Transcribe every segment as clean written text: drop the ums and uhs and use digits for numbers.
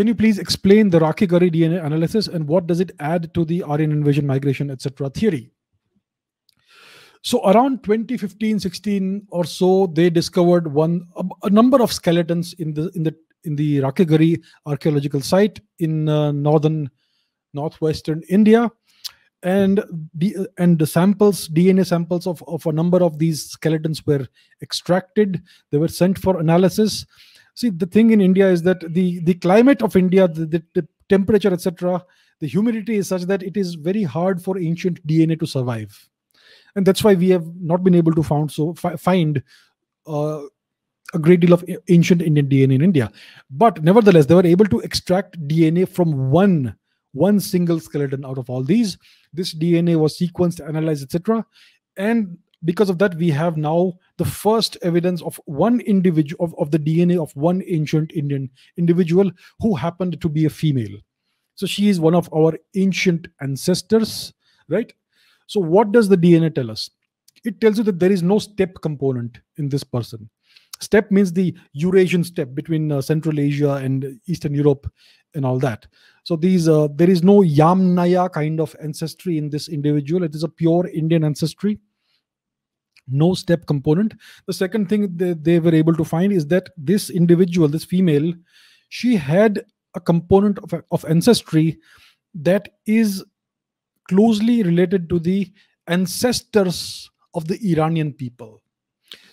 Can you please explain the Rakhigarhi DNA analysis and what does it add to the Aryan invasion, migration, etc. theory? So around 2015-16 or so, they discovered a number of skeletons in the Rakhigarhi archaeological site in northwestern India, and the samples, DNA samples of a number of these skeletons were extracted. They were sent for analysis. See, the thing in India is that the climate of India, the temperature, etc., the humidity is such that it is very hard for ancient DNA to survive. And that's why we have not been able to find a great deal of ancient Indian DNA in India. But nevertheless, they were able to extract DNA from one single skeleton out of all these. This DNA was sequenced, analyzed, etc. And because of that, we have now the first evidence of one individual, of the DNA of one ancient Indian individual who happened to be a female. So she is one of our ancient ancestors, right? So what does the DNA tell us? It tells you that there is no steppe component in this person. Steppe means the Eurasian steppe between Central Asia and Eastern Europe and all that. So there is no Yamnaya kind of ancestry in this individual. It is a pure Indian ancestry. No steppe component. The second thing they were able to find is that this individual, this female, she had a component of ancestry that is closely related to the ancestors of the Iranian people.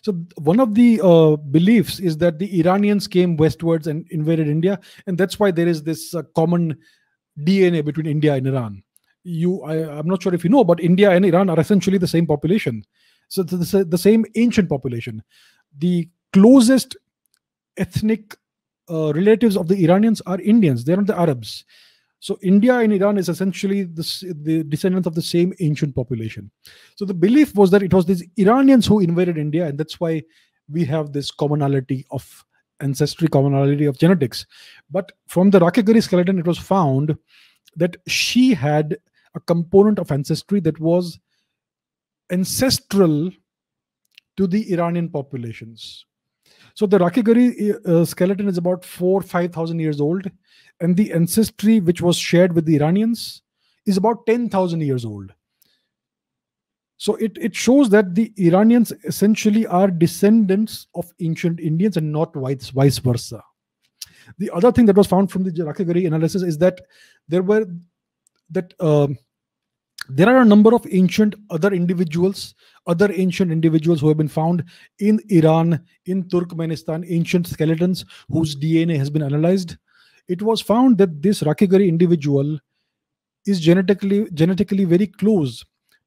So one of the beliefs is that the Iranians came westwards and invaded India, and that's why there is this common DNA between India and Iran. I'm not sure if you know, but India and Iran are essentially the same population. So the same ancient population. The closest ethnic relatives of the Iranians are Indians. They are not the Arabs. So India and Iran is essentially the descendants of the same ancient population. So the belief was that it was these Iranians who invaded India, and that's why we have this commonality of ancestry, commonality of genetics. But from the Rakhigarhi skeleton, it was found that she had a component of ancestry that was ancestral to the Iranian populations. So the Rakhigarhi skeleton is about 4,000 to 5,000 years old, and the ancestry which was shared with the Iranians is about 10,000 years old. So it shows that the Iranians essentially are descendants of ancient Indians and not vice versa. The other thing that was found from the Rakhigarhi analysis is that there are a number of other ancient individuals who have been found in Iran, in Turkmenistan, ancient skeletons whose DNA has been analyzed. It was found that this Rakhigarhi individual is genetically very close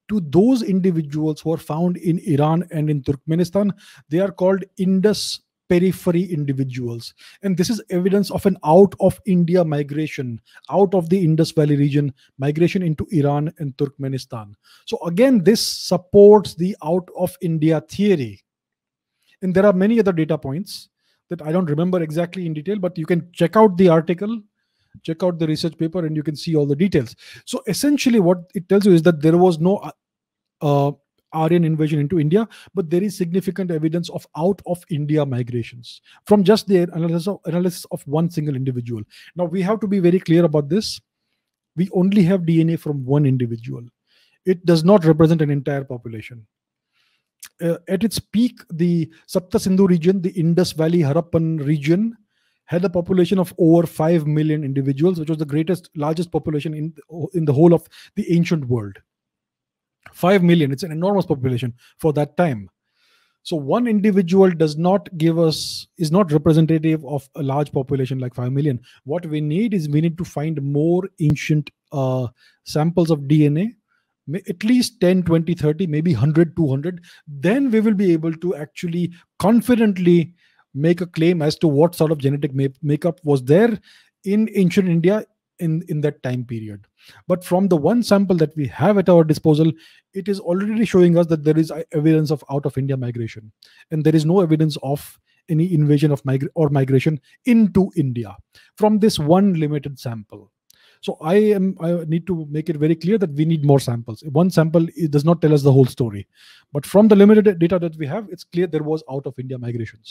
to those individuals who are found in Iran and in Turkmenistan. They are called Indus periphery individuals. And this is evidence of an out of India migration, out of the Indus Valley region, migration into Iran and Turkmenistan. So again, this supports the out of India theory. And there are many other data points that I don't remember exactly in detail, but you can check out the article, check out the research paper, and you can see all the details. So essentially what it tells you is that there was no Aryan invasion into India, but there is significant evidence of out of India migrations from just the analysis of one single individual. Now we have to be very clear about this. We only have DNA from one individual. It does not represent an entire population. At its peak, the Sapta Sindhu region, the Indus Valley Harappan region, had a population of over 5 million individuals, which was the largest population in the whole of the ancient world. 5 million, it's an enormous population for that time. So one individual is not representative of a large population like 5 million. What we need is to find more ancient samples of DNA, at least 10, 20, 30, maybe 100, 200. Then we will be able to actually confidently make a claim as to what sort of genetic makeup was there in ancient India in that time period. But from the one sample that we have at our disposal, it is already showing us that there is evidence of out of India migration, and there is no evidence of any invasion of migration into India from this one limited sample. So I need to make it very clear that we need more samples. One sample, it does not tell us the whole story, but from the limited data that we have, it's clear there was out of India migrations.